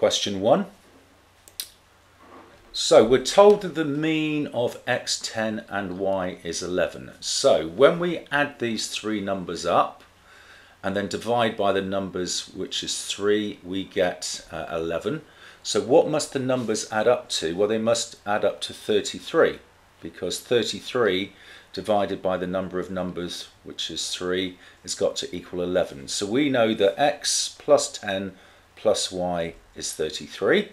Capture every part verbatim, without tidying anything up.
Question one. So we're told that the mean of x ten and y is eleven. So when we add these three numbers up and then divide by the numbers, which is three, we get uh, eleven. So what must the numbers add up to? Well, they must add up to thirty-three, because thirty-three divided by the number of numbers, which is three, has got to equal eleven. So we know that x plus ten plus y is thirty-three.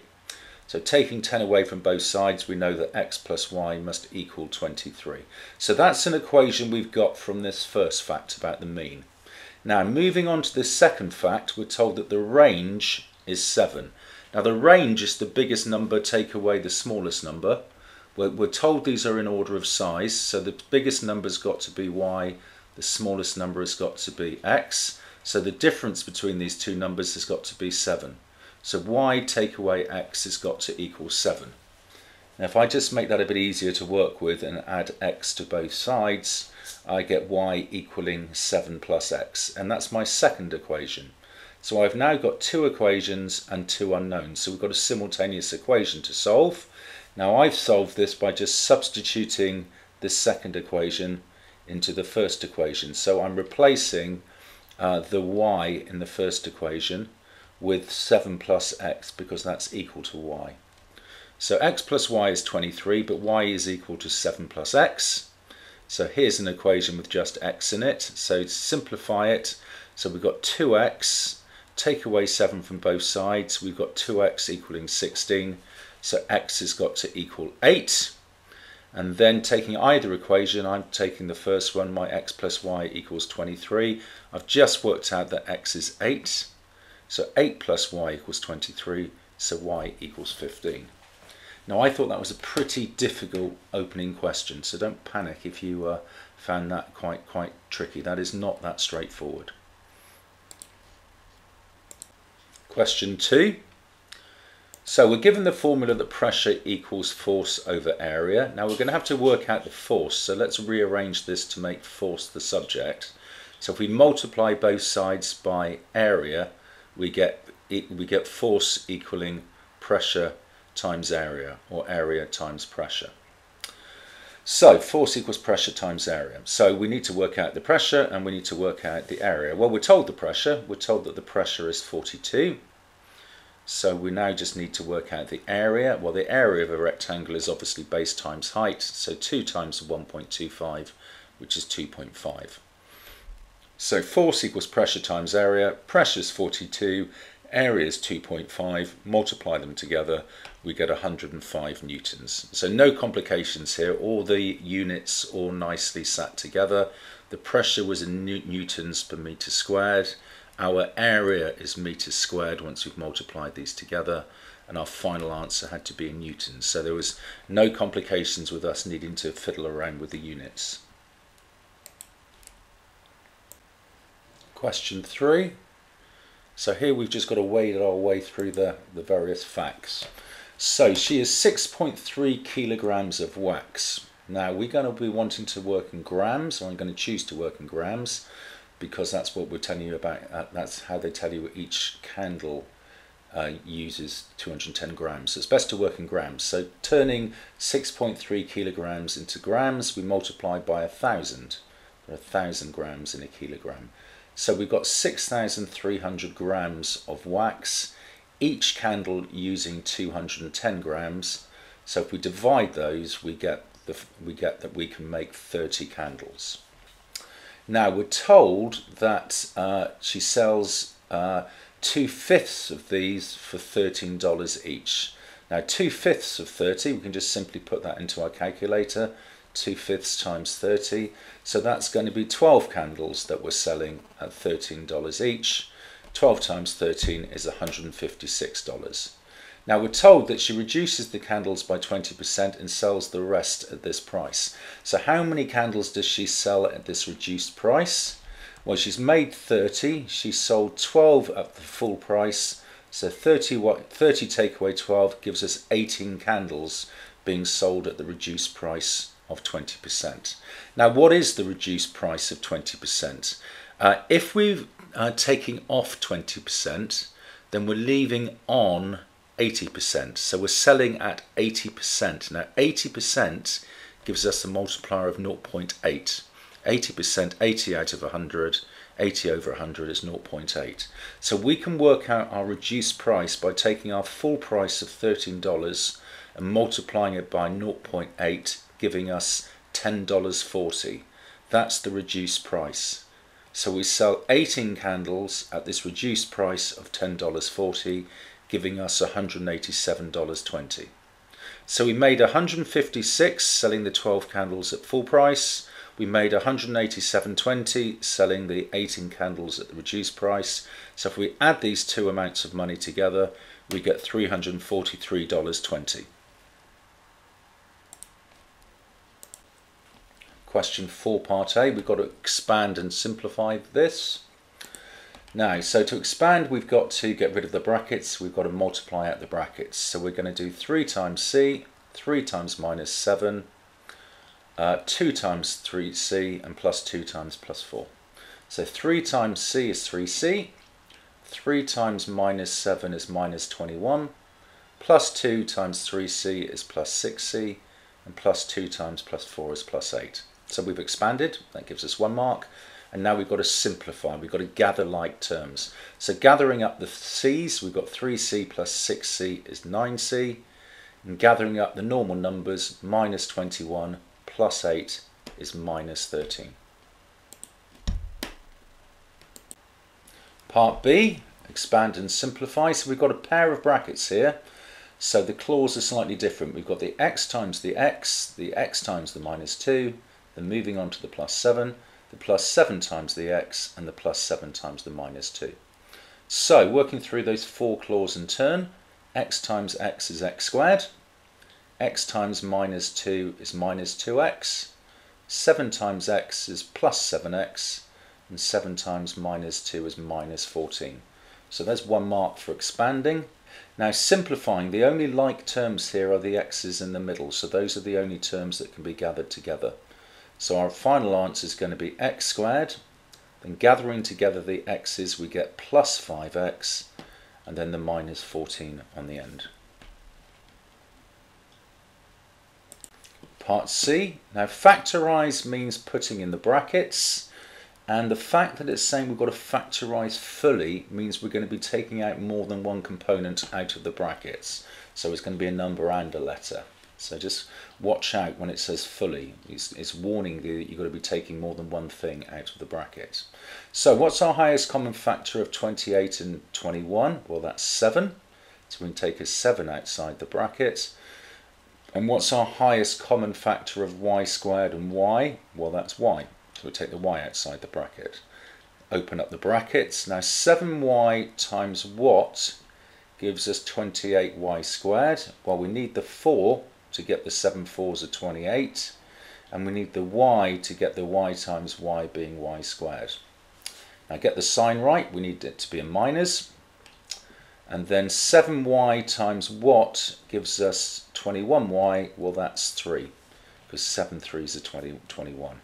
So taking ten away from both sides, we know that x plus y must equal twenty-three. So that's an equation we've got from this first fact about the mean. Now, moving on to the second fact, we're told that the range is seven. Now, the range is the biggest number, take away the smallest number. We're, we're told these are in order of size, so the biggest number's got to be y, the smallest number has got to be x. So the difference between these two numbers has got to be seven. So y take away x has got to equal seven. Now if I just make that a bit easier to work with and add x to both sides, I get y equaling seven plus x, and that's my second equation. So I've now got two equations and two unknowns, so we've got a simultaneous equation to solve. Now I've solved this by just substituting this second equation into the first equation. So I'm replacing uh, the y in the first equation with seven plus x, because that's equal to y. So x plus y is twenty-three, but y is equal to seven plus x. So here's an equation with just x in it. So simplify it. So we've got two x, take away seven from both sides. We've got two x equaling sixteen. So x has got to equal eight. And then taking either equation, I'm taking the first one, my x plus y equals twenty-three. I've just worked out that x is eight. So eight plus y equals twenty-three, so y equals fifteen. Now I thought that was a pretty difficult opening question, so don't panic if you uh, found that quite, quite tricky. That is not that straightforward. Question two. So we're given the formula that pressure equals force over area. Now we're going to have to work out the force, so let's rearrange this to make force the subject. So if we multiply both sides by area, we get, we get force equaling pressure times area, or area times pressure. So force equals pressure times area. So we need to work out the pressure and we need to work out the area. Well, we're told the pressure. We're told that the pressure is forty-two. So we now just need to work out the area. Well, the area of a rectangle is obviously base times height. So two times one point two five, which is two point five. So force equals pressure times area. Pressure is forty-two, area is two point five. Multiply them together, we get one hundred and five newtons. So no complications here. All the units all nicely sat together. The pressure was in newtons per meter squared. Our area is meters squared once we've multiplied these together. And our final answer had to be in newtons. So there was no complications with us needing to fiddle around with the units. Question three. So here we've just got to wade our way through the, the various facts. So she is six point three kilograms of wax. Now we're going to be wanting to work in grams, or I'm going to choose to work in grams, because that's what we're telling you about. Uh, that's how they tell you each candle uh, uses two hundred and ten grams. So it's best to work in grams. So turning six point three kilograms into grams, we multiply by a thousand. There are a thousand grams in a kilogram. So we've got six thousand three hundred grams of wax, each candle using two hundred and ten grams. So if we divide those, we get, the, we get that we can make thirty candles. Now we're told that uh, she sells uh, two-fifths of these for thirteen dollars each. Now two-fifths of thirty, we can just simply put that into our calculator. two-fifths times thirty, so that's going to be twelve candles that we're selling at thirteen dollars each. twelve times thirteen is one hundred and fifty-six dollars. Now we're told that she reduces the candles by twenty percent and sells the rest at this price. So how many candles does she sell at this reduced price? Well, she's made thirty, she sold twelve at the full price, so thirty, thirty take away twelve gives us eighteen candles being sold at the reduced price of twenty percent. Now what is the reduced price of twenty percent? Uh, if we're uh, taking off twenty percent, then we're leaving on eighty percent. So we're selling at eighty percent. Now eighty percent gives us a multiplier of zero point eight. eighty percent, eighty out of one hundred, eighty over one hundred is zero point eight. So we can work out our reduced price by taking our full price of thirteen dollars and multiplying it by zero point eight, giving us ten dollars forty. That's the reduced price. So we sell eighteen candles at this reduced price of ten dollars forty, giving us one hundred eighty-seven dollars twenty. So we made one hundred fifty-six dollars selling the twelve candles at full price. We made one hundred eighty-seven dollars twenty selling the eighteen candles at the reduced price. So if we add these two amounts of money together, we get three hundred forty-three dollars twenty. Question four, part A, we've got to expand and simplify this. Now, so to expand, we've got to get rid of the brackets. We've got to multiply out the brackets. So we're going to do three times C, three times minus seven, Uh, two times three C, and plus two times plus four. So three times C is three C, three times minus seven is minus twenty-one, plus two times three C is plus six C, and plus two times plus four is plus eight. So we've expanded, that gives us one mark, and now we've got to simplify, we've got to gather like terms. So gathering up the C's, we've got three C plus six C is nine C, and gathering up the normal numbers, minus twenty-one, plus eight is minus thirteen. Part B, expand and simplify. So we've got a pair of brackets here. So the clause is slightly different. We've got the x times the x, the x times the minus two, then moving on to the plus seven, the plus seven times the x, and the plus seven times the minus two. So working through those four clauses in turn, x times x is x squared, x times minus two is minus two x, seven times x is plus seven x, and seven times minus two is minus fourteen. So there's one mark for expanding. Now simplifying, the only like terms here are the x's in the middle, so those are the only terms that can be gathered together. So our final answer is going to be x squared, then gathering together the x's we get plus five x, and then the minus fourteen on the end. Part C. Now factorise means putting in the brackets, and the fact that it's saying we've got to factorise fully means we're going to be taking out more than one component out of the brackets. So it's going to be a number and a letter. So just watch out when it says fully. It's, it's warning you that you've got to be taking more than one thing out of the bracket. So what's our highest common factor of twenty-eight and twenty-one? Well, that's seven. So we can take a seven outside the bracket. And what's our highest common factor of y squared and y? Well, that's y. So we take the y outside the bracket. Open up the brackets. Now seven y times what gives us twenty-eight y squared. Well, we need the four to get the seven fours of twenty-eight. And we need the y to get the y times y being y squared. Now get the sign right. We need it to be a minus. And then seven y times what gives us twenty-one y? Well, that's three, because seven threes are twenty, twenty-one.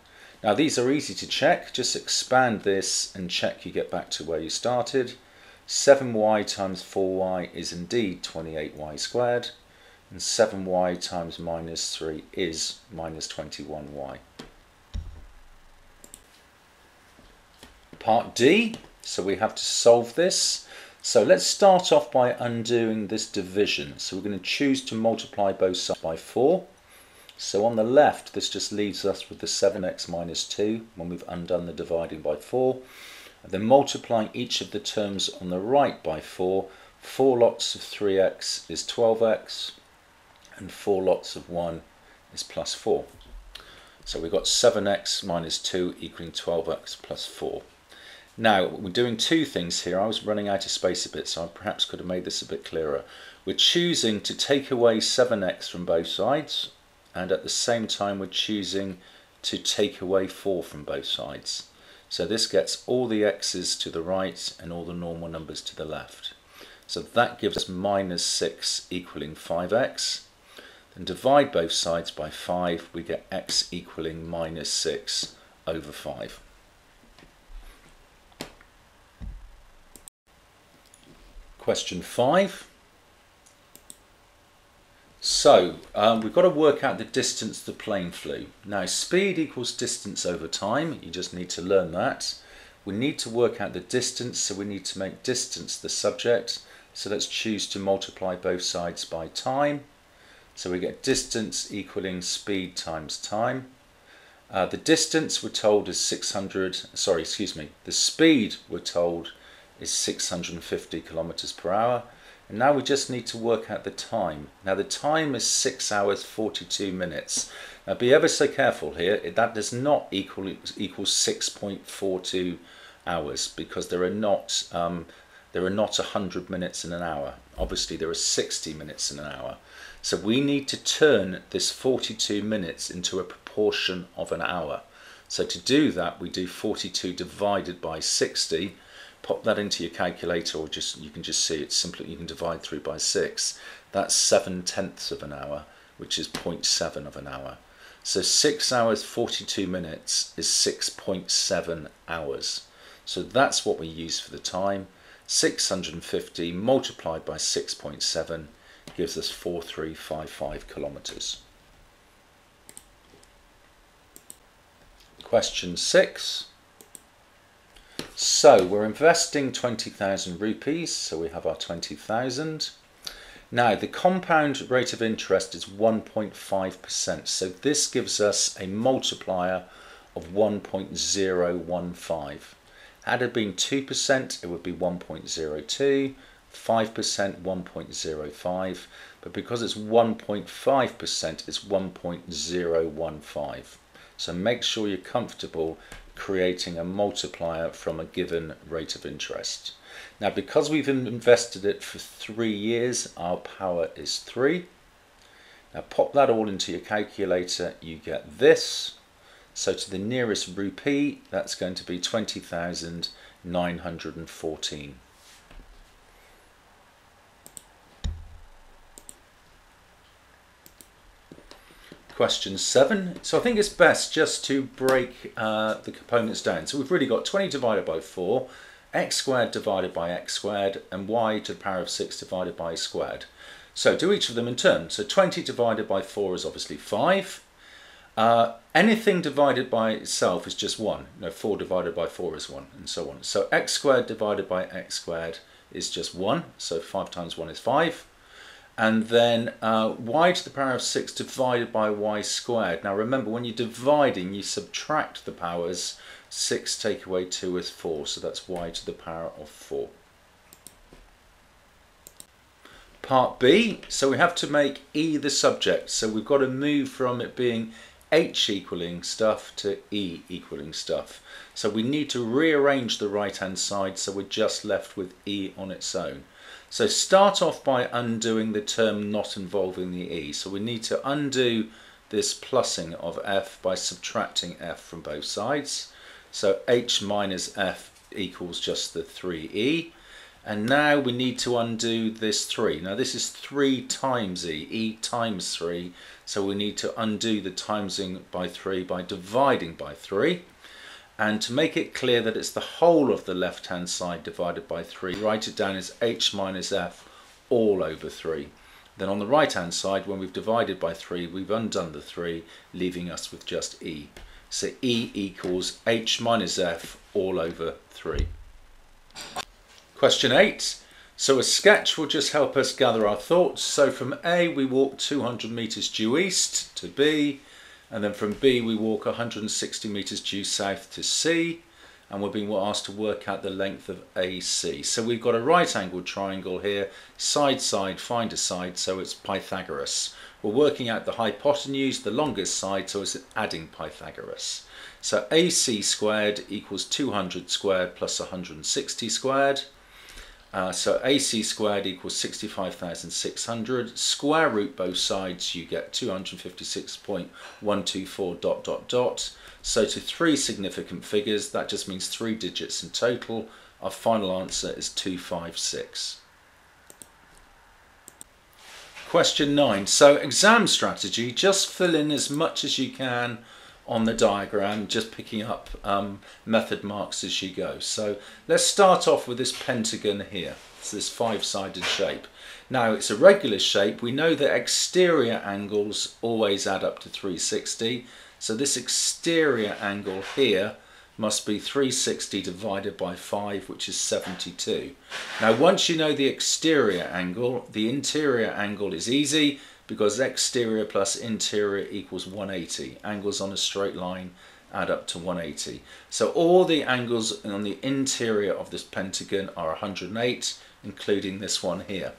Now these are easy to check. Just expand this and check you get back to where you started. seven y times four y is indeed twenty-eight y squared, and seven y times minus three is minus twenty-one y. Part D, so we have to solve this. So let's start off by undoing this division. So we're going to choose to multiply both sides by four. So on the left, this just leaves us with the seven x minus two when we've undone the dividing by four. And then multiplying each of the terms on the right by four, four lots of three x is twelve x, and four lots of one is plus four. So we've got seven x minus two equaling twelve x plus four. Now, we're doing two things here. I was running out of space a bit, so I perhaps could have made this a bit clearer. We're choosing to take away seven x from both sides, and at the same time we're choosing to take away four from both sides. So this gets all the x's to the right and all the normal numbers to the left. So that gives us minus six equaling five x. Then divide both sides by five, we get x equaling minus six over five. Question five, So um, we've got to work out the distance the plane flew. Now speed equals distance over time, you just need to learn that. We need to work out the distance, so we need to make distance the subject. So let's choose to multiply both sides by time. So we get distance equaling speed times time. Uh, the distance we're told is six hundred, sorry, excuse me, the speed we're told is six hundred fifty kilometers per hour. And now we just need to work out the time. Now the time is six hours forty-two minutes. Now be ever so careful here, that does not equal, equal six point four two hours, because there are not um, there are not one hundred minutes in an hour. Obviously there are sixty minutes in an hour. So we need to turn this forty-two minutes into a proportion of an hour. So to do that, we do forty-two divided by sixty. Pop that into your calculator, or just you can just see it's simply you can divide through by six. That's seven tenths of an hour, which is zero point seven of an hour. So six hours forty-two minutes is six point seven hours. So that's what we use for the time. six hundred fifty multiplied by six point seven gives us four three five five kilometers. Question six. So we're investing twenty thousand rupees, so we have our twenty thousand. Now the compound rate of interest is one point five percent, so this gives us a multiplier of one point zero one five. Had it been two percent, it would be one point zero two, five percent, one point zero five, but because it's one point five percent, it's one point zero one five. So make sure you're comfortable creating a multiplier from a given rate of interest. Now because we've invested it for three years, our power is three. Now pop that all into your calculator, you get this. So to the nearest rupee, that's going to be twenty thousand nine hundred fourteen. Question seven. So I think it's best just to break uh, the components down. So we've really got twenty divided by four, x squared divided by x squared, and y to the power of six divided by squared. So do each of them in turn. So twenty divided by four is obviously five. Uh, anything divided by itself is just one. No, four divided by four is one, and so on. So x squared divided by x squared is just one. So five times one is five. And then uh, y to the power of six divided by y squared. Now remember, when you're dividing, you subtract the powers. six take away two is four, so that's y to the power of four. Part B, so we have to make E the subject. So we've got to move from it being H equaling stuff to E equaling stuff. So we need to rearrange the right-hand side, so we're just left with E on its own. So start off by undoing the term not involving the E. So we need to undo this plussing of F by subtracting F from both sides. So H minus F equals just the three E. And now we need to undo this three. Now this is three times E, E times three. So we need to undo the timesing by three by dividing by three. And to make it clear that it's the whole of the left-hand side divided by three, write it down as h minus f all over three. Then on the right-hand side, when we've divided by three, we've undone the three, leaving us with just E. So E equals h minus f all over three. Question eight. So a sketch will just help us gather our thoughts. So from A, we walk two hundred meters due east to B. And then from B, we walk one hundred sixty metres due south to C, and we're being asked to work out the length of A C. So we've got a right-angled triangle here, side, side, find a side, so it's Pythagoras. We're working out the hypotenuse, the longest side, so it's adding Pythagoras. So A C squared equals two hundred squared plus one hundred sixty squared. Uh, so A C squared equals sixty-five thousand six hundred. Square root both sides, you get two hundred fifty-six point one two four dot dot dot. So to three significant figures, that just means three digits in total. Our final answer is two five six. Question nine. So exam strategy, just fill in as much as you can on the diagram, just picking up um, method marks as you go. So let's start off with this pentagon here. It's this five-sided shape. Now it's a regular shape. We know that exterior angles always add up to three sixty. So this exterior angle here must be three sixty divided by five, which is seventy-two. Now once you know the exterior angle, the interior angle is easy because exterior plus interior equals one eighty. Angles on a straight line add up to one eighty. So all the angles on the interior of this pentagon are one hundred and eight, including this one here.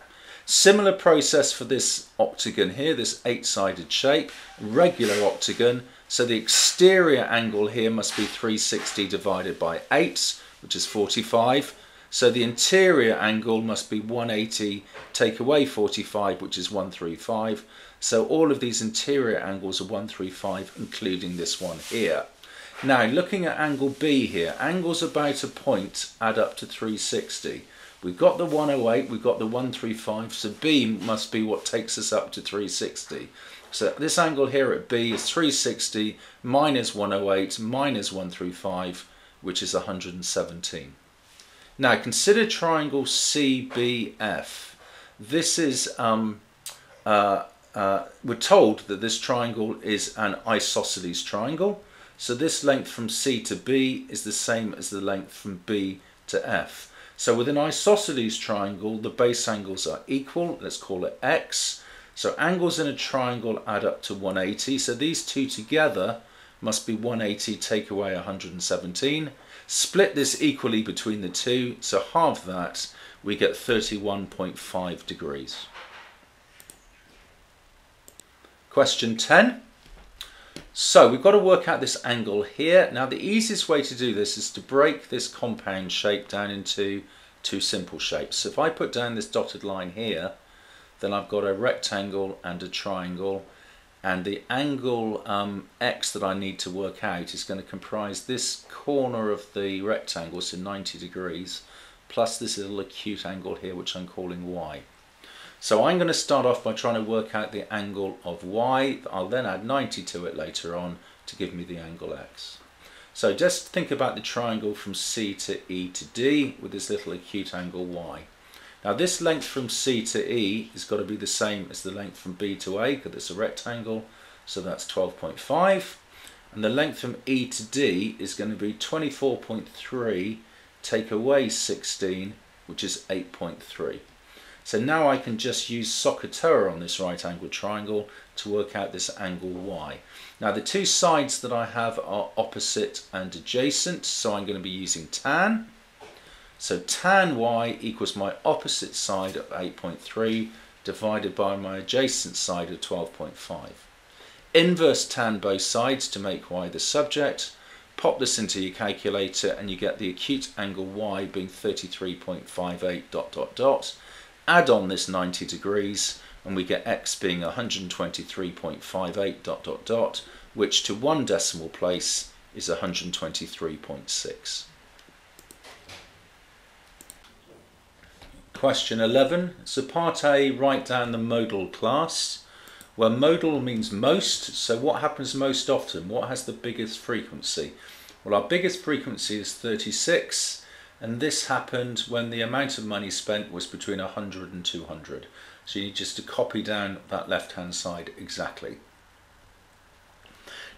Similar process for this octagon here, this eight-sided shape, regular octagon. So the exterior angle here must be three sixty divided by eight, which is forty-five. So the interior angle must be one eighty, take away forty-five, which is one thirty-five. So all of these interior angles are one thirty-five, including this one here. Now, looking at angle B here, angles about a point add up to three sixty. We've got the one oh eight, we've got the one thirty-five, so B must be what takes us up to three sixty. So this angle here at B is three sixty minus one oh eight minus one thirty-five, which is one hundred and seventeen. Now consider triangle C B F. This is, um, uh, uh, we're told that this triangle is an isosceles triangle. So this length from C to B is the same as the length from B to F. So with an isosceles triangle, the base angles are equal. Let's call it X. So angles in a triangle add up to one eighty. So these two together must be one eighty, take away one hundred and seventeen. Split this equally between the two. So halve that, we get thirty-one point five degrees. Question ten. So we've got to work out this angle here. Now the easiest way to do this is to break this compound shape down into two simple shapes. So if I put down this dotted line here, then I've got a rectangle and a triangle, and the angle um, X that I need to work out is going to comprise this corner of the rectangle, so ninety degrees, plus this little acute angle here, which I'm calling Y. So I'm going to start off by trying to work out the angle of Y. I'll then add ninety to it later on to give me the angle X. So just think about the triangle from C to E to D with this little acute angle Y. Now this length from C to E has got to be the same as the length from B to A because it's a rectangle, so that's twelve point five. And the length from E to D is going to be twenty-four point three, take away sixteen, which is eight point three. So now I can just use Sokotoa on this right angled triangle to work out this angle Y. Now the two sides that I have are opposite and adjacent, so I'm going to be using tan. So tan Y equals my opposite side of eight point three divided by my adjacent side of twelve point five. Inverse tan both sides to make Y the subject. Pop this into your calculator and you get the acute angle Y being thirty-three point five eight dot dot dot. Add on this ninety degrees and we get X being one hundred and twenty-three point five eight dot dot dot, which to one decimal place is one hundred and twenty-three point six. Question eleven. So part A, write down the modal class, where modal means most. So what happens most often? What has the biggest frequency? Well, our biggest frequency is thirty-six. And this happened when the amount of money spent was between one hundred and two hundred. So you need just to copy down that left-hand side exactly.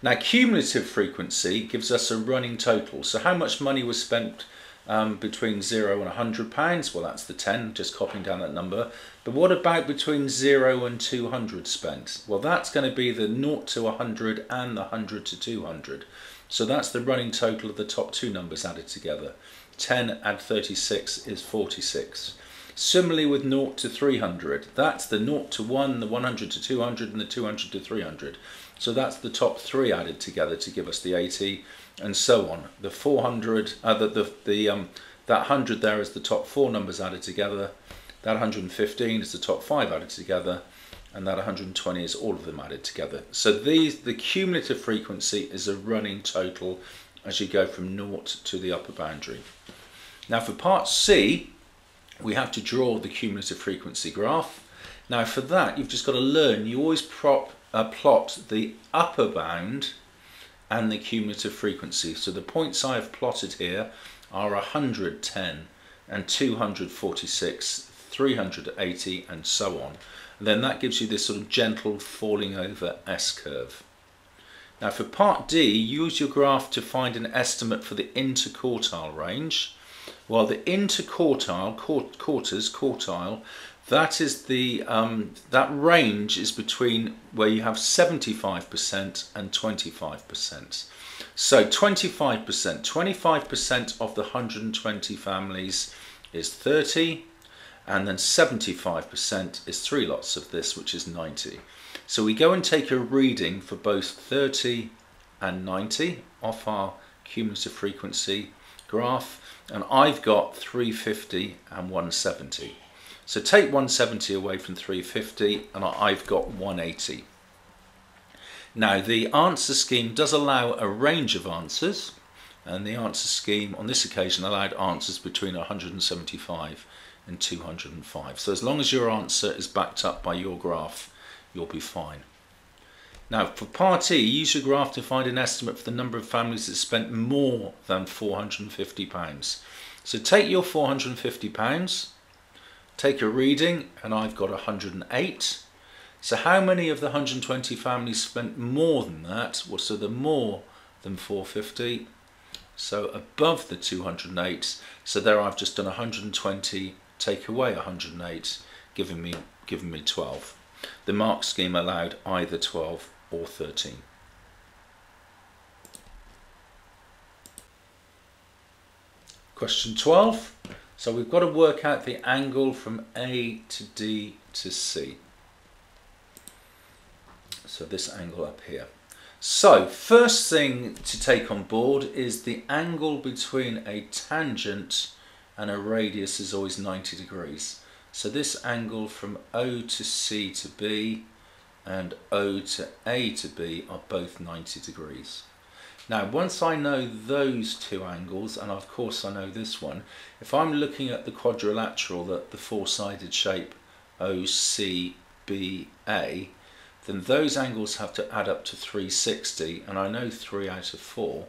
Now, cumulative frequency gives us a running total. So how much money was spent um, between zero and one hundred pounds? Well, that's the ten, just copying down that number. But what about between zero and two hundred spent? Well, that's going to be the zero to one hundred and the one hundred to two hundred. So that's the running total of the top two numbers added together. ten add thirty-six is forty-six. Similarly with zero to three hundred, that's the zero to one, the one hundred to two hundred, and the two hundred to three hundred. So that's the top three added together to give us the eighty, and so on. The four hundred, uh, the, the, the, um, that one hundred there is the top four numbers added together, that one hundred and fifteen is the top five added together, and that one hundred and twenty is all of them added together. So these, the cumulative frequency is a running total as you go from naught to the upper boundary. Now for part C, we have to draw the cumulative frequency graph. Now for that, you've just got to learn, you always prop, uh, plot the upper bound and the cumulative frequency. So the points I've plotted here are one hundred, ten, and two hundred forty-six, three hundred eighty, and so on. And then that gives you this sort of gentle falling over S-curve. Now for part D, use your graph to find an estimate for the interquartile range. Well, the interquartile, quart quarters, quartile, that is the, um, that range is between where you have seventy-five percent and twenty-five percent. So twenty-five percent, twenty-five percent of the one hundred twenty families is thirty, and then seventy-five percent is three lots of this, which is ninety. So we go and take a reading for both thirty and ninety off our cumulative frequency graph, and I've got three hundred fifty and one hundred seventy. So take one hundred seventy away from three hundred fifty and I've got one hundred eighty. Now the answer scheme does allow a range of answers, and the answer scheme on this occasion allowed answers between one hundred seventy-five and two hundred five. So as long as your answer is backed up by your graph, you'll be fine. Now for part E, use your graph to find an estimate for the number of families that spent more than four hundred fifty pounds. So take your four hundred fifty pounds, take a reading, and I've got one hundred eight. So how many of the one hundred twenty families spent more than that? Well, so the more than four hundred fifty, so above the two hundred eight. So there I've just done one hundred twenty, take away one hundred eight, giving me, giving me twelve. The mark scheme allowed either twelve or thirteen. Question twelve. So we've got to work out the angle from A to D to C. So this angle up here. So first thing to take on board is the angle between a tangent and a radius is always ninety degrees. So this angle from O to C to B and O to A to B are both ninety degrees. Now once I know those two angles, and of course I know this one, if I'm looking at the quadrilateral, that the four-sided shape O C B A, then those angles have to add up to three hundred sixty, and I know three out of four,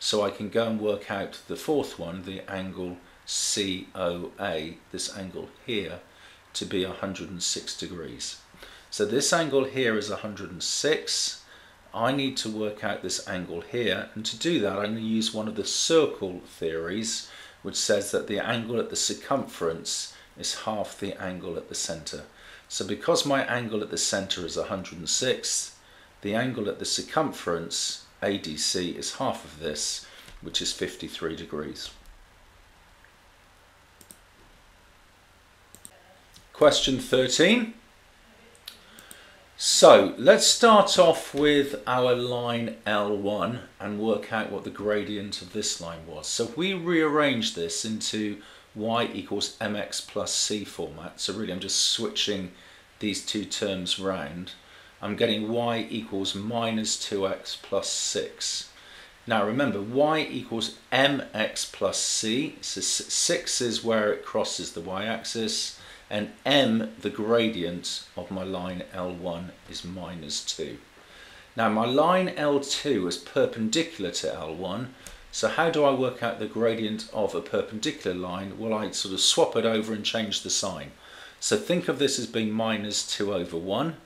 so I can go and work out the fourth one, the angle C O A, this angle here, to be one hundred six degrees. So this angle here is one hundred six. I need to work out this angle here, and to do that I'm going to use one of the circle theories, which says that the angle at the circumference is half the angle at the centre. So because my angle at the centre is one hundred six, the angle at the circumference, A D C, is half of this, which is fifty-three degrees. Question thirteen. So let's start off with our line L one and work out what the gradient of this line was. So if we rearrange this into y equals mx plus c format, so really I'm just switching these two terms round, I'm getting y equals minus two x plus six. Now remember, y equals mx plus c, so six is where it crosses the y-axis, and m, the gradient of my line L one, is minus two. Now my line L two is perpendicular to L one, so how do I work out the gradient of a perpendicular line? Well, I sort of swap it over and change the sign. So think of this as being minus two over one,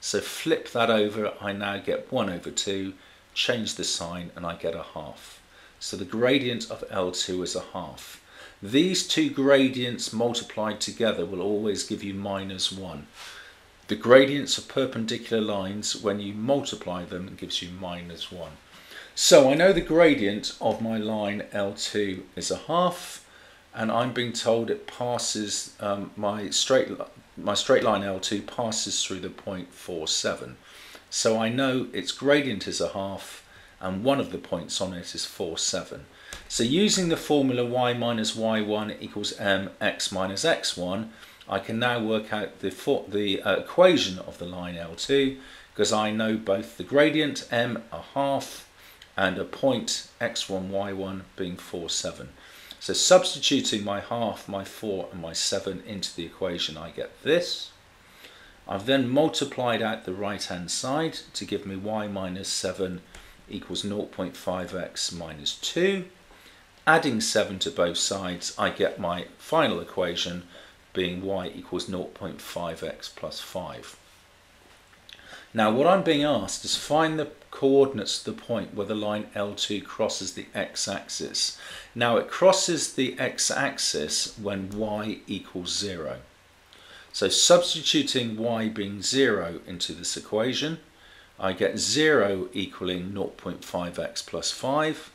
so flip that over, I now get one over two, change the sign, and I get a half. So the gradient of L two is a half. These two gradients multiplied together will always give you minus one. The gradients of perpendicular lines, when you multiply them, gives you minus one. So I know the gradient of my line L two is a half, and I'm being told it passes, um, my, straight, my straight line L two passes through the point four seven. So I know its gradient is a half, and one of the points on it is four seven. So using the formula y minus y one equals mx minus x one, I can now work out the, for, the uh, equation of the line L two, because I know both the gradient, m, a half, and a point, x one, y one, being four seven. So substituting my half, my four, and my seven into the equation, I get this. I've then multiplied out the right-hand side to give me y minus seven equals zero point five x minus two, Adding seven to both sides, I get my final equation being y equals zero point five x plus five. Now what I'm being asked is find the coordinates to the point where the line L two crosses the x-axis. Now it crosses the x-axis when y equals zero. So substituting y being zero into this equation, I get zero equaling zero point five x plus five.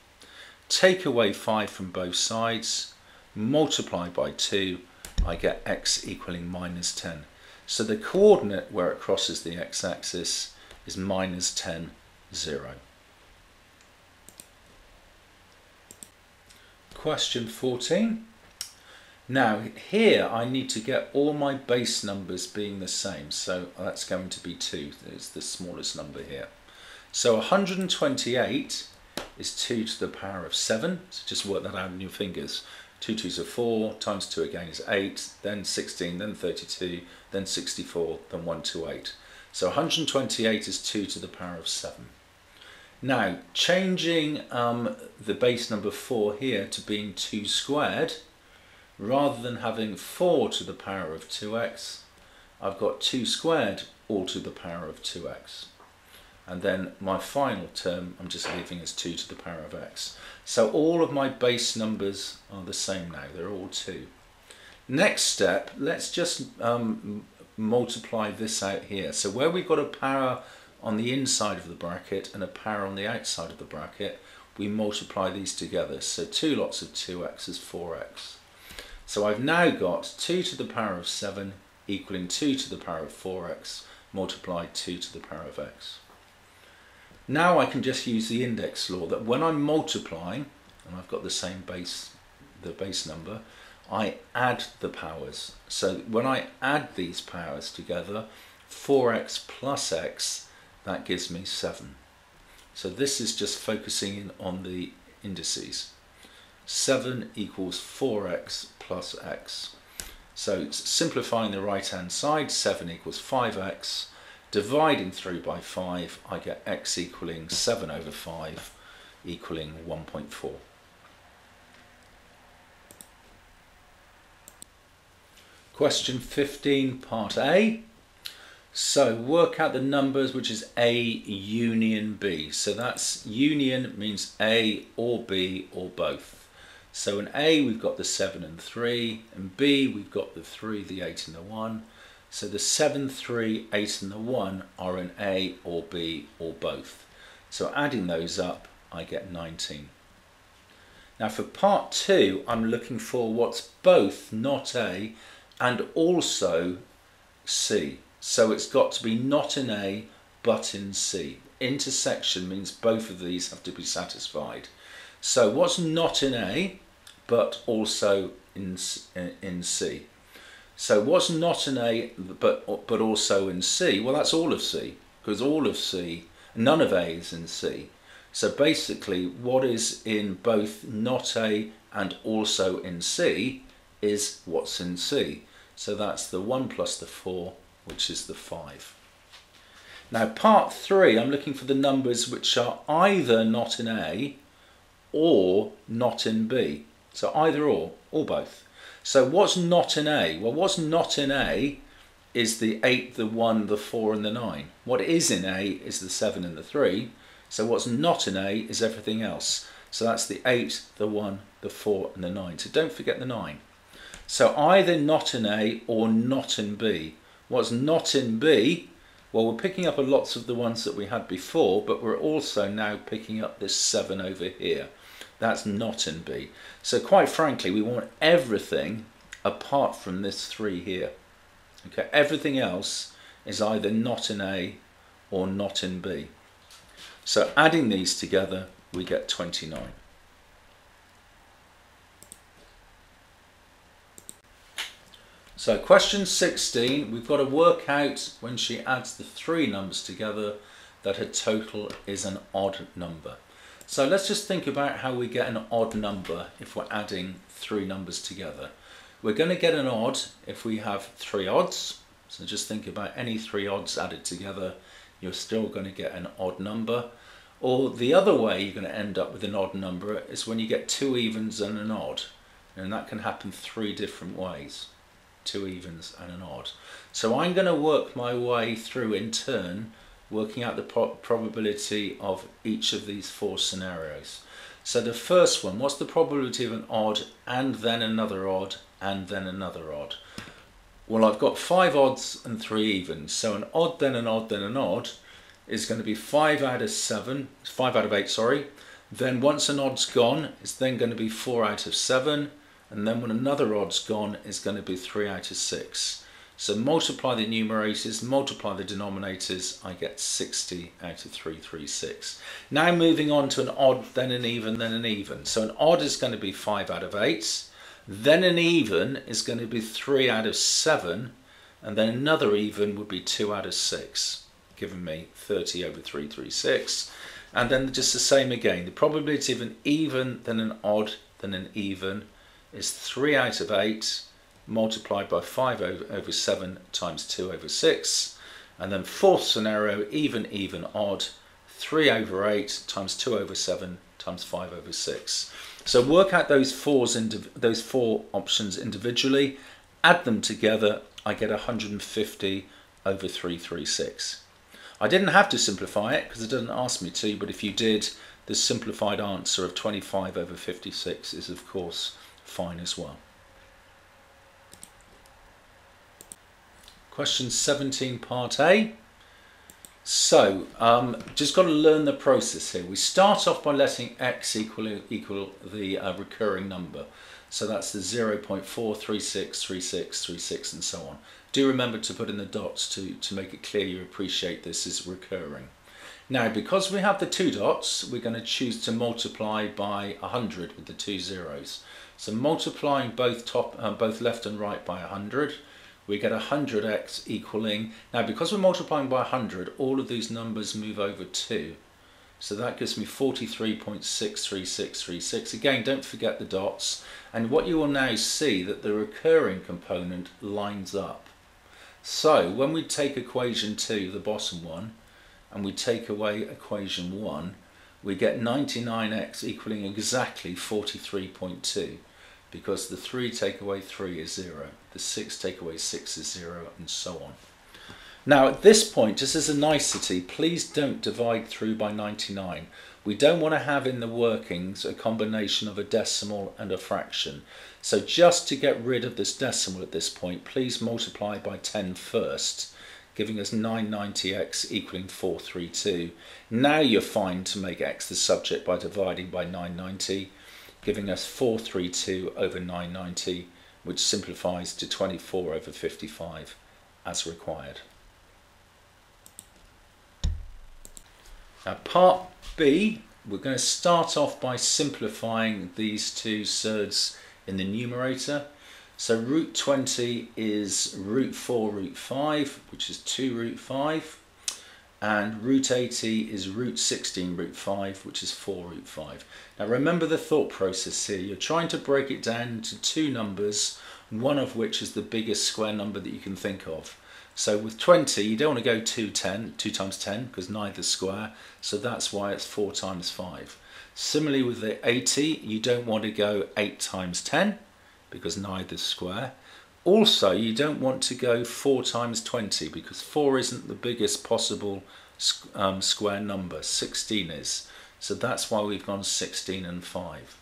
Take away five from both sides, multiply by two, I get x equaling minus ten. So the coordinate where it crosses the x-axis is minus ten, zero. Question fourteen. Now here I need to get all my base numbers being the same, so that's going to be two, it's the smallest number here. So one hundred twenty-eight is two to the power of seven, so just work that out on your fingers. Two twos are four, times two again is eight, then sixteen, then thirty-two, then sixty-four, then one hundred twenty-eight. So one hundred twenty-eight is two to the power of seven. Now changing um, the base number four here to being two squared, rather than having four to the power of two x, I've got two squared all to the power of two x. And then my final term I'm just leaving as two to the power of x. So all of my base numbers are the same now, they're all two. Next step, let's just um, multiply this out here. So where we've got a power on the inside of the bracket and a power on the outside of the bracket, we multiply these together. So two lots of two x is four x. So I've now got two to the power of seven equaling two to the power of four x multiplied two to the power of x. Now I can just use the index law that when I'm multiplying, and I've got the same base, the base number, I add the powers. So when I add these powers together, four x plus x, that gives me seven. So this is just focusing in on the indices. seven equals four x plus x. So simplifying the right hand side, seven equals five x. Dividing through by five, I get x equaling seven over five, equaling one point four. Question fifteen, part A. So work out the numbers, which is A union B. So that's union means A or B or both. So in A, we've got the seven and three, and B, we've got the three, the eight and the one. So the seven, three, eight and the one are in A or B or both. So adding those up, I get nineteen. Now for part two, I'm looking for what's both not A and also C. So it's got to be not in A, but in C. Intersection means both of these have to be satisfied. So what's not in A, but also in, in C? So what's not in A but, but also in C? Well, that's all of C, because all of C, none of A is in C. So basically what is in both not A and also in C is what's in C. So that's the one plus the four, which is the five. Now part three, I'm looking for the numbers which are either not in A or not in B. So either or, or both. So what's not in A? Well, what's not in A is the eight, the one, the four and the nine. What is in A is the seven and the three. So what's not in A is everything else. So that's the eight, the one, the four and the nine. So don't forget the nine. So either not in A or not in B. What's not in B? Well, we're picking up a lots of the ones that we had before, but we're also now picking up this seven over here. That's not in B. So quite frankly, we want everything apart from this three here. Okay, everything else is either not in A or not in B. So adding these together, we get twenty-nine. So question sixteen, we've got to work out when she adds the three numbers together that her total is an odd number. So let's just think about how we get an odd number if we're adding three numbers together. We're going to get an odd if we have three odds. So just think about any three odds added together, you're still going to get an odd number. Or the other way you're going to end up with an odd number is when you get two evens and an odd. And that can happen three different ways. Two evens and an odd. So I'm going to work my way through in turn, working out the pro probability of each of these four scenarios. So the first one, what's the probability of an odd and then another odd and then another odd? Well, I've got five odds and three evens. So an odd, then an odd, then an odd is going to be five out of seven, five out of eight, sorry. Then once an odd's gone, it's then going to be four out of seven. And then when another odd's gone, it's going to be three out of six. So multiply the numerators, multiply the denominators, I get sixty out of three hundred thirty-six. Now moving on to an odd, then an even, then an even. So an odd is going to be five out of eight. Then an even is going to be three out of seven. And then another even would be two out of six, giving me thirty over three hundred thirty-six. And then just the same again. The probability of an even, then an odd, then an even is three out of eight multiplied by five over seven times two over six. And then fourth scenario, even, even, odd, three over eight times two over seven times five over six. So work out those, fours those four options individually, add them together, I get one hundred fifty over three hundred thirty-six. I didn't have to simplify it because it doesn't ask me to, but if you did, the simplified answer of twenty-five over fifty-six is of course fine as well. Question seventeen, part A. So um, just got to learn the process here. We start off by letting x equal, equal the uh, recurring number. So that's the zero point four three six three six three six and so on. Do remember to put in the dots to, to make it clear you appreciate this is recurring. Now because we have the two dots, we're going to choose to multiply by one hundred with the two zeros. So multiplying both, top, uh, both left and right by one hundred, we get one hundred x equaling, now because we're multiplying by one hundred, all of these numbers move over two. So that gives me forty-three point six three six three six. Again, don't forget the dots. And what you will now see that the recurring component lines up. So when we take equation two, the bottom one, and we take away equation one, we get ninety-nine x equaling exactly forty-three point two. Because the three take away three is zero, the six take away six is zero, and so on. Now at this point, just as a nicety, please don't divide through by ninety-nine. We don't want to have in the workings a combination of a decimal and a fraction. So just to get rid of this decimal at this point, please multiply by ten first, giving us nine hundred ninety x equaling four hundred thirty-two. Now you're fine to make x the subject by dividing by nine hundred ninety, giving us four hundred thirty-two over nine hundred ninety, which simplifies to twenty-four over fifty-five as required. Now part B, we're going to start off by simplifying these two thirds in the numerator. So root twenty is root four root five, which is two root five. And root eighty is root sixteen root five, which is four root five. Now remember the thought process here. You're trying to break it down into two numbers, one of which is the biggest square number that you can think of. So with twenty, you don't want to go two, ten, two times ten, because neither's square. So that's why it's four times five. Similarly with the eighty, you don't want to go eight times ten, because neither's square. Also, you don't want to go four times twenty because four isn't the biggest possible um, square number, sixteen is. So that's why we've gone sixteen and five.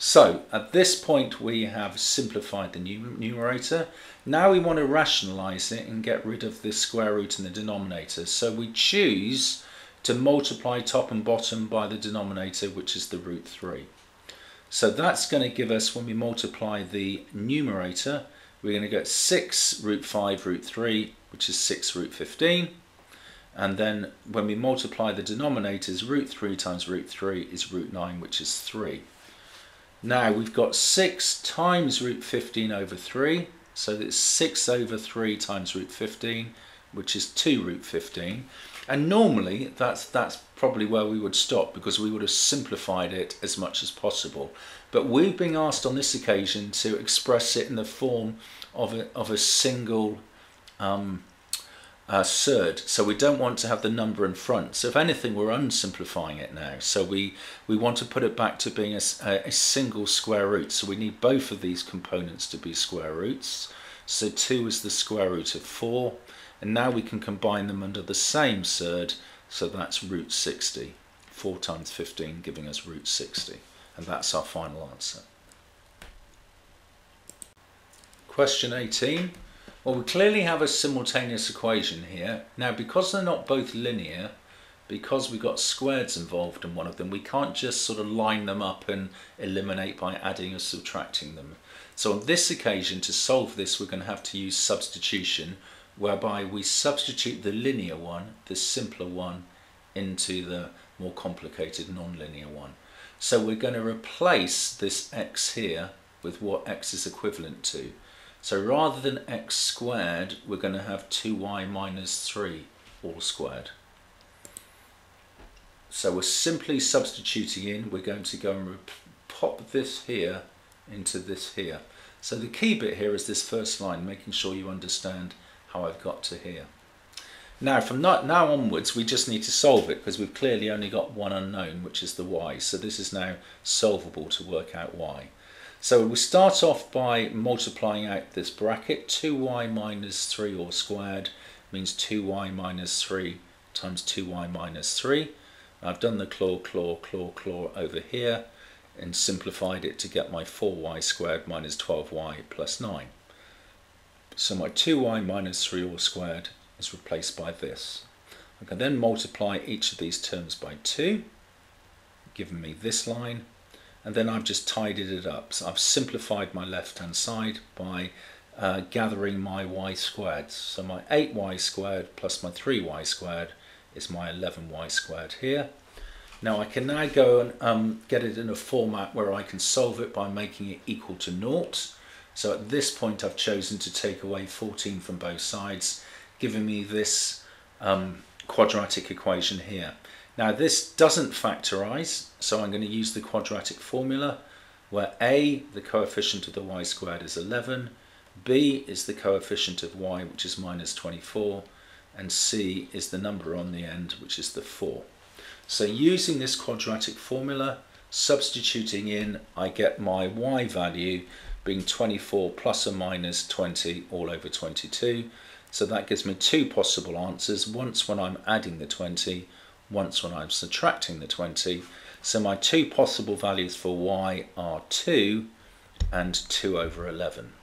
So at this point we have simplified the numerator. Now we want to rationalize it and get rid of the square root in the denominator. So we choose to multiply top and bottom by the denominator, which is the root three. So that's going to give us, when we multiply the numerator, we're going to get six root five root three, which is six root fifteen. And then when we multiply the denominators, root three times root three is root nine, which is three. Now we've got six times root fifteen over three. So that's six over three times root fifteen, which is two root fifteen. And normally that's, that's probably where we would stop because we would have simplified it as much as possible. But we've been asked on this occasion to express it in the form of a, of a single um, uh, surd, so we don't want to have the number in front. So if anything, we're unsimplifying it now. So we, we want to put it back to being a, a single square root. So we need both of these components to be square roots. So two is the square root of four. And now we can combine them under the same surd. So that's root sixty. four times fifteen giving us root sixty. And that's our final answer. Question eighteen. Well, we clearly have a simultaneous equation here. Now, because they're not both linear, because we've got squareds involved in one of them, we can't just sort of line them up and eliminate by adding or subtracting them. So on this occasion, to solve this, we're going to have to use substitution, whereby we substitute the linear one, the simpler one, into the more complicated non-linear one. So we're going to replace this x here with what x is equivalent to. So rather than x squared, we're going to have two y minus three all squared. So we're simply substituting in. We're going to go and pop this here into this here. So the key bit here is this first line, making sure you understand how I've got to here. Now from that, now onwards, we just need to solve it, because we've clearly only got one unknown, which is the y. So this is now solvable to work out y. So we start off by multiplying out this bracket. two y minus three all squared means two y minus three times two y minus three. I've done the claw, claw, claw, claw over here and simplified it to get my four y squared minus twelve y plus nine. So my two y minus three all squared is replaced by this. I can then multiply each of these terms by two, giving me this line. And then I've just tidied it up. So I've simplified my left-hand side by uh, gathering my y squared. So my eight y squared plus my three y squared is my eleven y squared here. Now I can now go and um, get it in a format where I can solve it by making it equal to naught. So at this point I've chosen to take away fourteen from both sides, giving me this um, quadratic equation here. Now this doesn't factorise, so I'm going to use the quadratic formula, where a, the coefficient of the y squared, is eleven, b is the coefficient of y, which is minus twenty-four, and c is the number on the end, which is the four. So using this quadratic formula, substituting in, I get my y value being twenty-four plus or minus twenty all over twenty-two. So that gives me two possible answers, once when I'm adding the twenty, once when I'm subtracting the twenty. So my two possible values for y are two and two over eleven.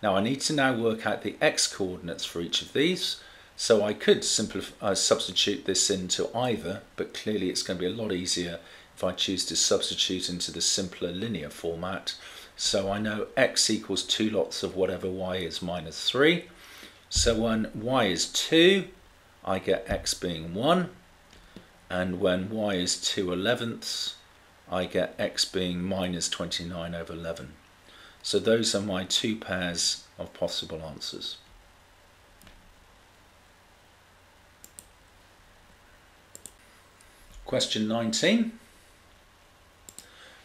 Now I need to now work out the x coordinates for each of these. So I could simplify, uh, substitute this into either, but clearly it's going to be a lot easier if I choose to substitute into the simpler linear format. So I know x equals two lots of whatever y is minus three. So when y is two, I get x being one. And when y is two elevenths, I get x being minus twenty-nine over eleven. So those are my two pairs of possible answers. Question nineteen.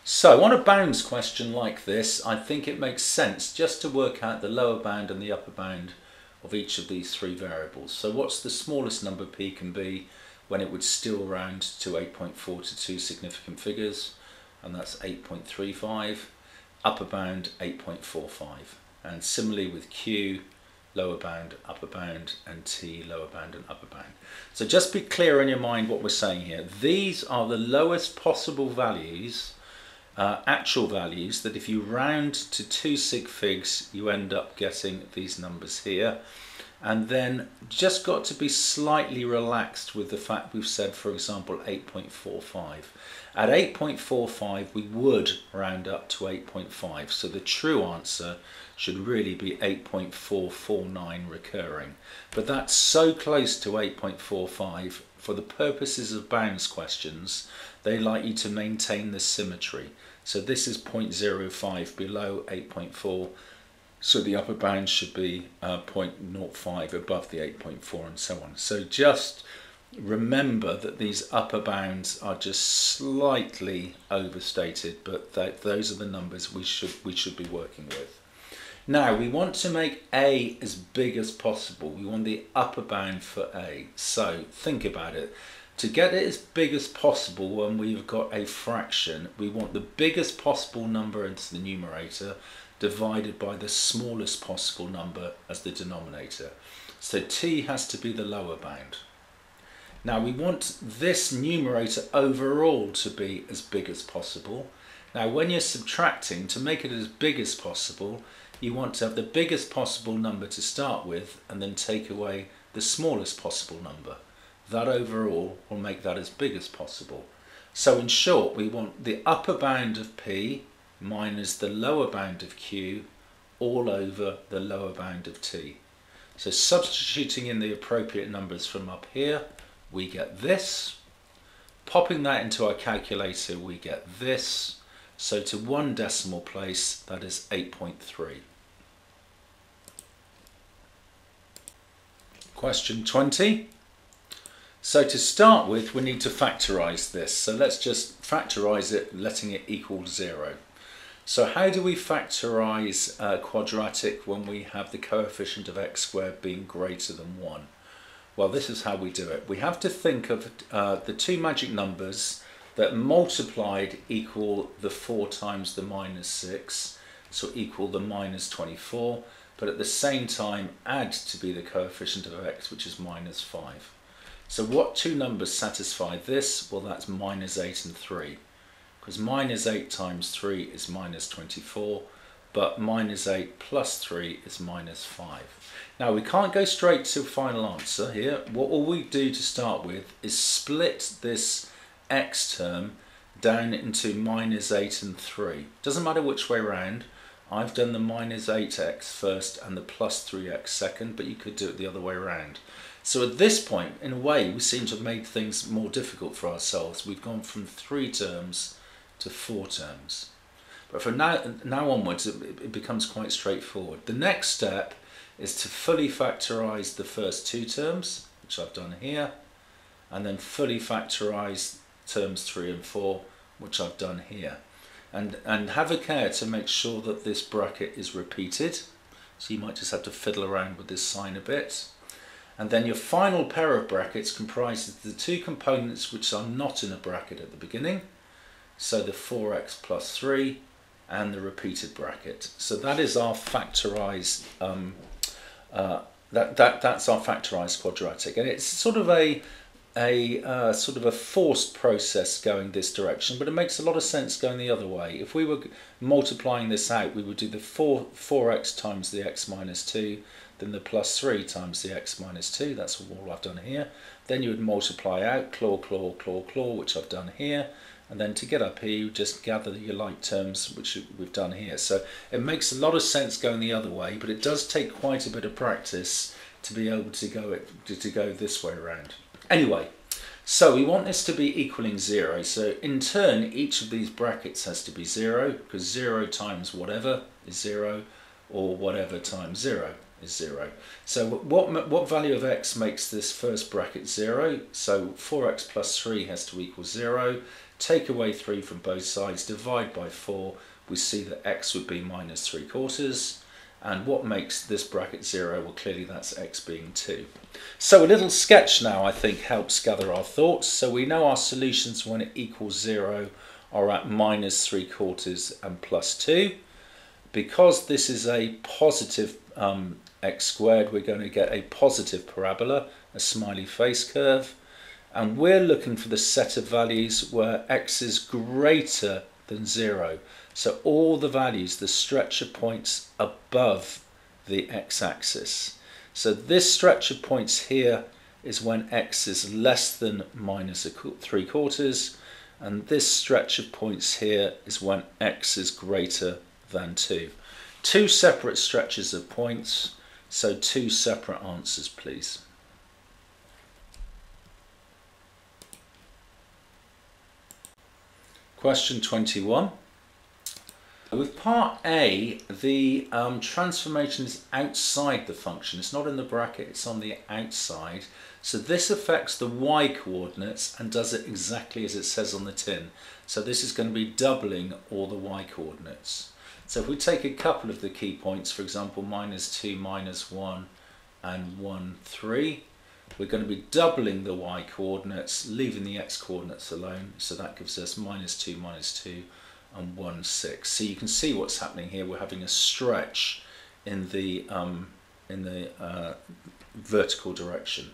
So on a bounds question like this, I think it makes sense just to work out the lower bound and the upper bound of each of these three variables. So what's the smallest number p can be when it would still round to eight point four to two significant figures, and that's eight point three five, upper bound eight point four five. And similarly with q, lower bound, upper bound, and t, lower bound and upper bound. So just be clear in your mind what we're saying here. These are the lowest possible values, uh, actual values, that if you round to two sig figs, you end up getting these numbers here. And then just got to be slightly relaxed with the fact we've said, for example, eight point four five. At eight point four five, we would round up to eight point five. So the true answer should really be eight point four four nine recurring. But that's so close to eight point four five. For the purposes of bounds questions, they like you to maintain the symmetry. So this is zero point zero five below eight point four. So the upper bound should be uh, zero point zero five above the eight point four and so on. So just remember that these upper bounds are just slightly overstated, but that those are the numbers we should, we should be working with. Now we want to make A as big as possible. We want the upper bound for A. So think about it. To get it as big as possible when we've got a fraction, we want the biggest possible number into the numerator divided by the smallest possible number as the denominator. So T has to be the lower bound. Now we want this numerator overall to be as big as possible. Now when you're subtracting, to make it as big as possible, you want to have the biggest possible number to start with and then take away the smallest possible number. That overall will make that as big as possible. So in short, we want the upper bound of P minus the lower bound of Q all over the lower bound of T. So substituting in the appropriate numbers from up here, we get this. Popping that into our calculator, we get this. So to one decimal place, that is eight point three. Question twenty. So to start with, we need to factorise this. So let's just factorise it, letting it equal zero. So how do we factorise uh, quadratic when we have the coefficient of x squared being greater than one? Well, this is how we do it. We have to think of uh, the two magic numbers that multiplied equal the four times the minus six, so equal the minus twenty-four, but at the same time add to be the coefficient of x, which is minus five. So what two numbers satisfy this? Well, that's minus eight and three, because minus eight times three is minus twenty-four, but minus eight plus three is minus five. Now we can't go straight to final answer here. What all we do to start with is split this x term down into minus eight and three. Doesn't matter which way round. I've done the minus eight x first and the plus three x second, but you could do it the other way around. So at this point, in a way, we seem to have made things more difficult for ourselves. We've gone from three terms to four terms. But from now, now onwards, it, it becomes quite straightforward. The next step is to fully factorise the first two terms, which I've done here, and then fully factorise terms three and four, which I've done here. And, and have a care to make sure that this bracket is repeated. So you might just have to fiddle around with this sign a bit. And then your final pair of brackets comprises the two components which are not in a bracket at the beginning. So the four x plus three and the repeated bracket. So that is our factorised, um, uh, that, that, that's our factorised quadratic. And it's sort of a a uh, sort of a forced process going this direction, but it makes a lot of sense going the other way. If we were multiplying this out, we would do the four, four x times the x minus two, then the plus three times the x minus two, that's all I've done here. Then you would multiply out, claw, claw, claw, claw, which I've done here. And then to get up here, you just gather your like terms, which we've done here. So it makes a lot of sense going the other way, but it does take quite a bit of practice to be able to go, it, to go this way around. Anyway, so we want this to be equaling zero. So in turn, each of these brackets has to be zero, because zero times whatever is zero, or whatever times zero is zero. So what, what value of x makes this first bracket zero? So four x plus three has to equal zero. Take away three from both sides, divide by four. We see that x would be minus three quarters. And what makes this bracket zero? Well, clearly that's x being two. So a little sketch now, I think, helps gather our thoughts. So we know our solutions when it equals zero are at minus three quarters and plus two. Because this is a positive um, x squared, we're going to get a positive parabola, a smiley face curve. And we're looking for the set of values where x is greater than zero. So all the values, the stretch of points above the x-axis. So this stretch of points here is when x is less than minus three quarters, and this stretch of points here is when x is greater than two. Two separate stretches of points, so two separate answers, please. Question twenty-one. With part A, the um, transformation is outside the function. It's not in the bracket, it's on the outside. So this affects the y coordinates and does it exactly as it says on the tin. So this is going to be doubling all the y coordinates. So if we take a couple of the key points, for example, minus two, minus one, and one, three, we're going to be doubling the y coordinates, leaving the x coordinates alone. So that gives us minus two, minus two, and one, six. So you can see what's happening here. We're having a stretch in the, um, in the uh, vertical direction.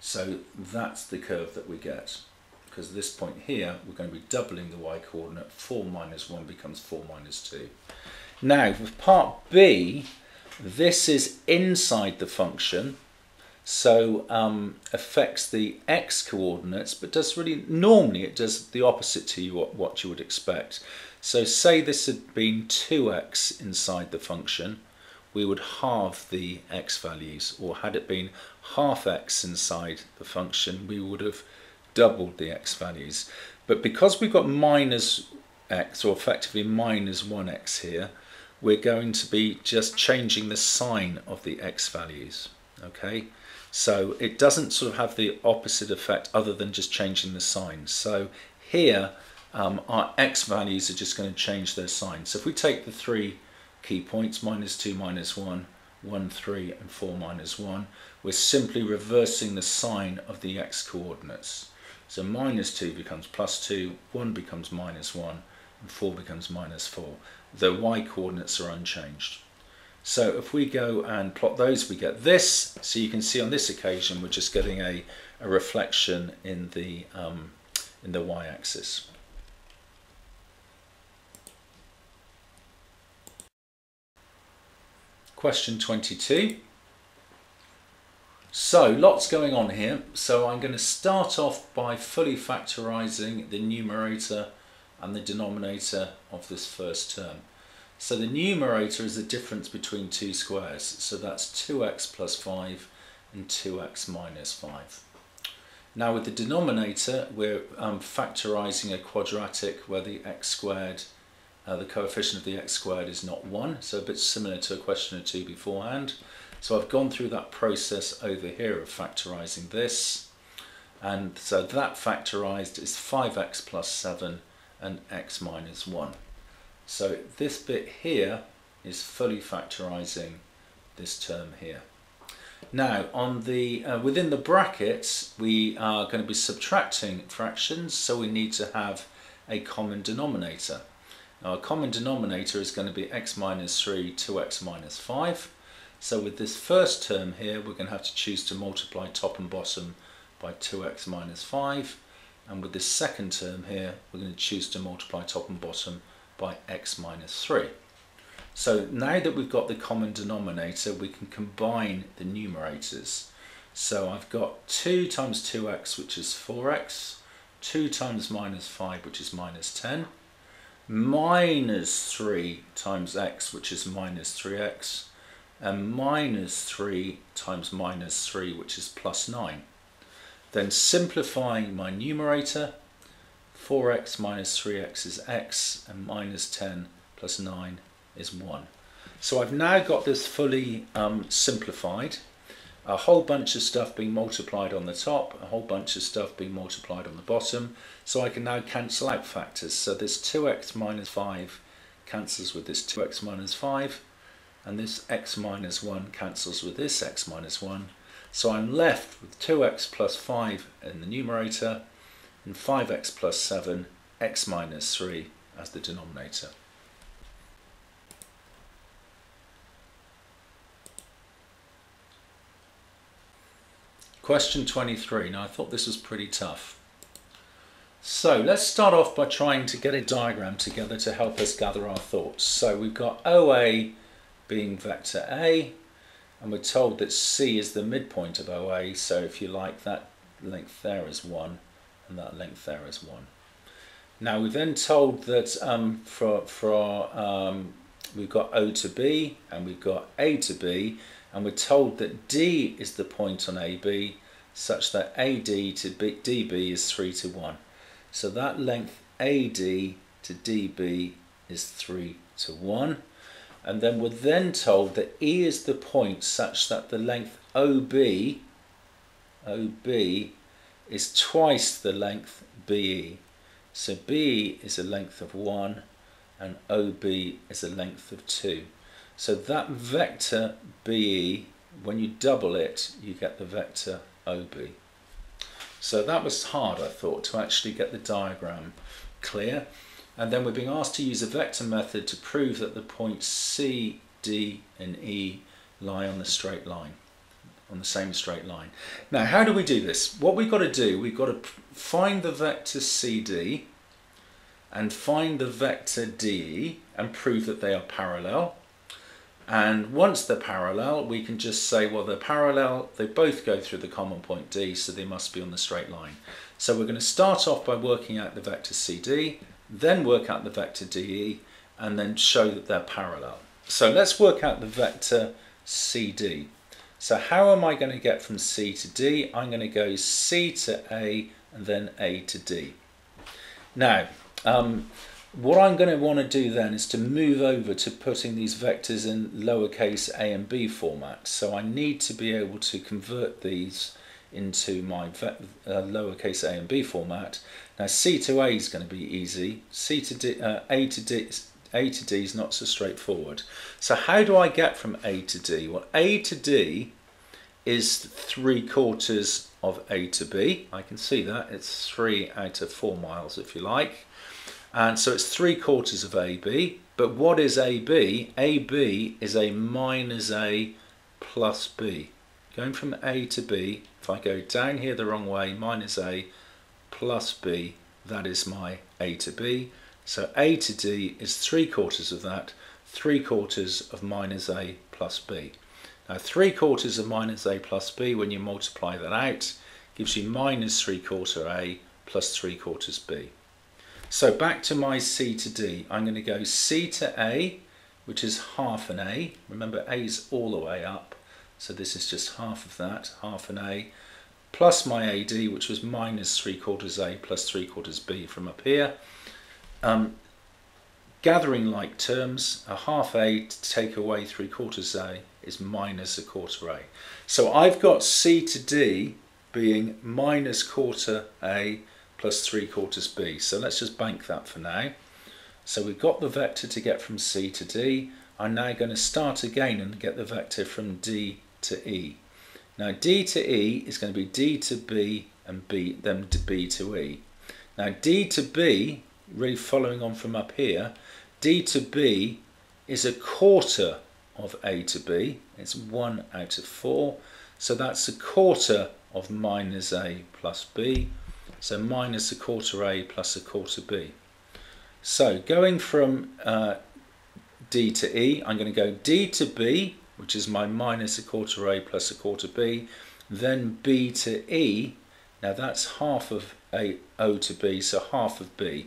So that's the curve that we get. Because at this point here, we're going to be doubling the y coordinate. four minus one becomes four minus two. Now, with part B, this is inside the function, so um, affects the x coordinates, but does really, normally it does the opposite to you, what, what you would expect. So say this had been two x inside the function, we would halve the x values, or had it been half x inside the function, we would have doubled the x values. But because we've got minus x, or effectively minus one x here, we're going to be just changing the sign of the x values, okay? So it doesn't sort of have the opposite effect other than just changing the sign. So here, um, our x values are just going to change their sign. So if we take the three key points, minus two, minus one, one, three, and four minus one, we're simply reversing the sign of the x coordinates. So minus two becomes plus two, one becomes minus one, and four becomes minus four. The y coordinates are unchanged. So if we go and plot those, we get this. So you can see on this occasion we're just getting a, a reflection in the, um, in the y-axis. Question twenty-two. So lots going on here. So I'm going to start off by fully factorising the numerator and the denominator of this first term. So the numerator is the difference between two squares. So that's two x plus five and two x minus five. Now with the denominator, we're um, factorising a quadratic where the x squared, uh, the coefficient of the x squared is not one. So a bit similar to a question or two beforehand. So I've gone through that process over here of factorising this. And so that factorised is five x plus seven and x minus one. So this bit here is fully factorising this term here. Now, on the uh, within the brackets, we are going to be subtracting fractions, so we need to have a common denominator. Now, our common denominator is going to be x minus three, two x minus five. So with this first term here, we're going to have to choose to multiply top and bottom by two x minus five. And with this second term here, we're going to choose to multiply top and bottom by x minus three. So now that we've got the common denominator, we can combine the numerators. So I've got two times two x, which is four x, two times minus five, which is minus ten, minus three times x, which is minus three x, and minus three times minus three, which is plus nine. Then simplifying my numerator, four x minus three x is x, and minus ten plus nine is one. So I've now got this fully um, simplified. A whole bunch of stuff being multiplied on the top, a whole bunch of stuff being multiplied on the bottom. So I can now cancel out factors. So this two x minus five cancels with this two x minus five, and this x minus one cancels with this x minus one. So I'm left with two x plus five in the numerator, and five x plus seven, x minus three as the denominator. Question twenty-three. Now I thought this was pretty tough. So let's start off by trying to get a diagram together to help us gather our thoughts. So we've got O A being vector A, and we're told that C is the midpoint of O A, so if you like, that length there is one, and that length there is one. Now we're then told that um, for, for um, we've got O to B, and we've got A to B, and we're told that D is the point on A B, such that A D to B, D B is three to one. So that length A D to D B is three to one. And then we're then told that E is the point such that the length O B, O B is twice the length B E. So B E is a length of one, and O B is a length of two. So that vector B E, when you double it, you get the vector O B. So that was hard, I thought, to actually get the diagram clear. And then we're being asked to use a vector method to prove that the points C, D and E lie on the straight line, on the same straight line. Now, how do we do this? What we've got to do, we've got to find the vector C D and find the vector D E and prove that they are parallel. And once they're parallel, we can just say, well, they're parallel, they both go through the common point D, so they must be on the straight line. So we're going to start off by working out the vector C D, then work out the vector D E, and then show that they're parallel. So let's work out the vector C D. So how am I going to get from C to D? I'm going to go C to A and then A to D. Now, um, what I'm going to want to do then is to move over to putting these vectors in lowercase a and b format. So I need to be able to convert these into my ve uh, lowercase a and b format. Now C to A is going to be easy. C to D, uh, A to D, A to D is not so straightforward. So how do I get from A to D? Well, A to D is three quarters of A to B. I can see that it's three out of four miles, if you like. And so it's three quarters of A B, but what is A B? A B is a minus A plus B. Going from A to B, if I go down here the wrong way, minus A plus B, that is my A to B. So A to D is three quarters of that, three quarters of minus A plus B. Now three quarters of minus A plus B, when you multiply that out, gives you minus three quarter A plus three quarters B. So back to my C to D, I'm going to go C to A, which is half an A. Remember, A is all the way up, so this is just half of that, half an A, plus my A D, which was minus three quarters A plus three quarters B from up here. Um, gathering like terms, a half A to take away three quarters A is minus a quarter A. So I've got C to D being minus quarter A plus three quarters B. So let's just bank that for now. So we've got the vector to get from C to D. I'm now going to start again and get the vector from D to E. Now D to E is going to be D to B and B, then to B to E. Now D to B, really following on from up here, D to B is a quarter of A to B. It's one out of four. So that's a quarter of minus A plus B. So minus a quarter A plus a quarter B. So going from uh, D to E, I'm going to go D to B, which is my minus a quarter A plus a quarter B, then B to E. Now that's half of A, O to B, so half of B.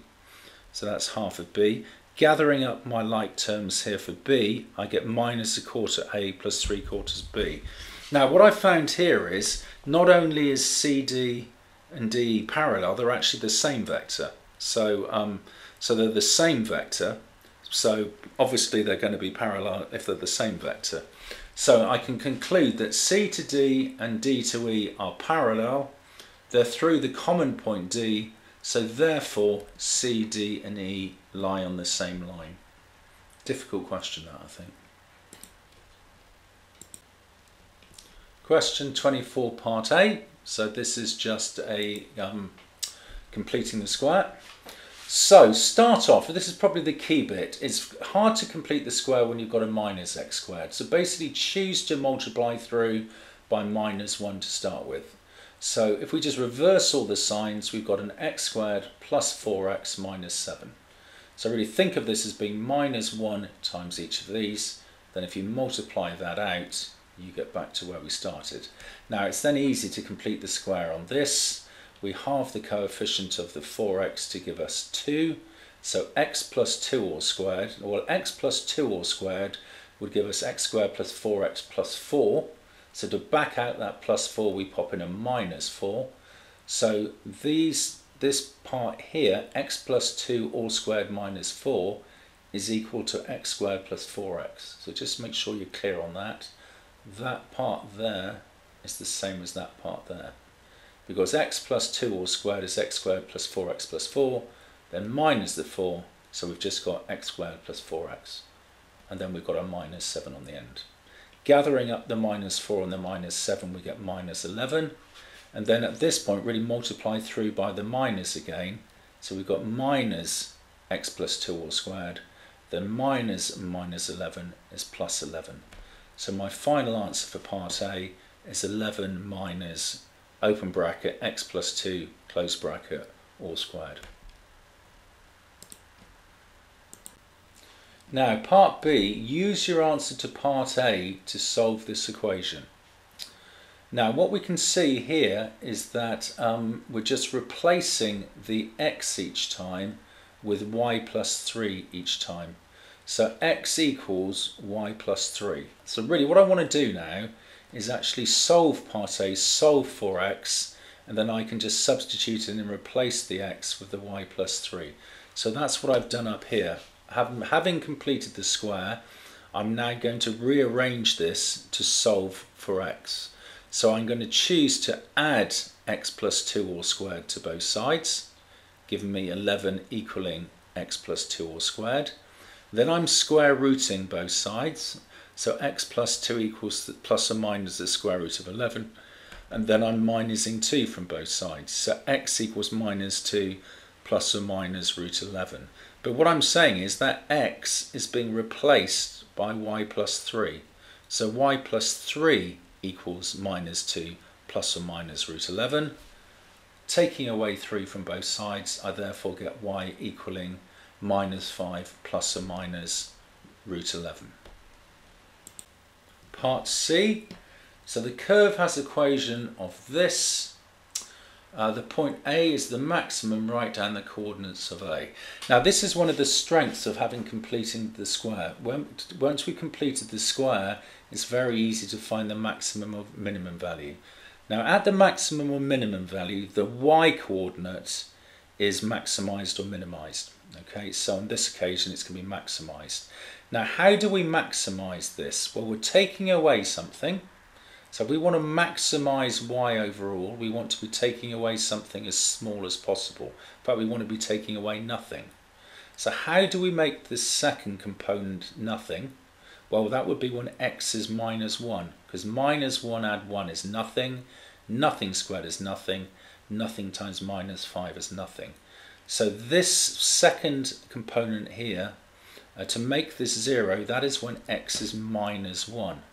So that's half of B. Gathering up my like terms here for B, I get minus a quarter A plus three quarters B. Now what I found here is not only is C D and D parallel, they're actually the same vector. So um, so they're the same vector. So obviously they're going to be parallel if they're the same vector. So I can conclude that C to D and D to E are parallel. They're through the common point D. So therefore C, D and E lie on the same line. Difficult question that, I think. Question twenty-four, part A. So this is just a um, completing the square. So start off, this is probably the key bit. It's hard to complete the square when you've got a minus x squared. So basically choose to multiply through by minus one to start with. So if we just reverse all the signs, we've got an x squared plus four x minus seven. So really think of this as being minus one times each of these. Then if you multiply that out, you get back to where we started. Now it's then easy to complete the square on this. We halve the coefficient of the four x to give us two. So x plus two all squared, well x plus two all squared would give us x squared plus four x plus four. So to back out that plus four, we pop in a minus four. So these, this part here, x plus two all squared minus four is equal to x squared plus four x. So just make sure you're clear on that. That part there is the same as that part there, because x plus two all squared is x squared plus four x plus four, then minus the four So we've just got x squared plus four x, and then we've got a minus seven on the end. Gathering up the minus four and the minus seven, we get minus eleven, and then at this point really multiply through by the minus again. So we've got minus x plus two all squared, then minus minus eleven is plus eleven. So my final answer for part A is eleven minus, open bracket, x plus two, close bracket, all squared. Now, part B, use your answer to part A to solve this equation. Now, what we can see here is that um, we're just replacing the x each time with y plus three each time. So x equals y plus three. So really what I want to do now is actually solve part A, solve for x, and then I can just substitute in and replace the x with the y plus three. So that's what I've done up here. Having, having completed the square, I'm now going to rearrange this to solve for x. So I'm going to choose to add x plus two all squared to both sides, giving me eleven equaling x plus two all squared. Then I'm square rooting both sides. So x plus two equals the, plus or minus the square root of eleven. And then I'm minusing two from both sides. So x equals minus two plus or minus root eleven. But what I'm saying is that x is being replaced by y plus three. So y plus three equals minus two plus or minus root eleven. Taking away three from both sides, I therefore get y equaling minus five plus or minus root eleven. Part C. So the curve has an equation of this. Uh, the point A is the maximum. Write down the coordinates of A. Now this is one of the strengths of having completed the square. When, once we completed the square, it's very easy to find the maximum or minimum value. Now at the maximum or minimum value, the y-coordinate is maximized or minimized. Okay, so on this occasion it's going to be maximized. Now how do we maximize this? Well, we're taking away something. So if we want to maximize y overall, we want to be taking away something as small as possible. In fact, we want to be taking away nothing. So how do we make this second component nothing? Well, that would be when x is minus one, because minus one add one is nothing, nothing squared is nothing, nothing times minus five is nothing. So this second component here, uh, to make this zero, that is when x is minus one.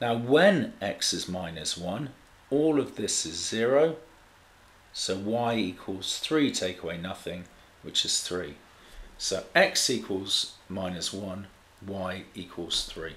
Now when x is minus one, all of this is zero, so y equals three take away nothing, which is three. So x equals minus one, y equals three.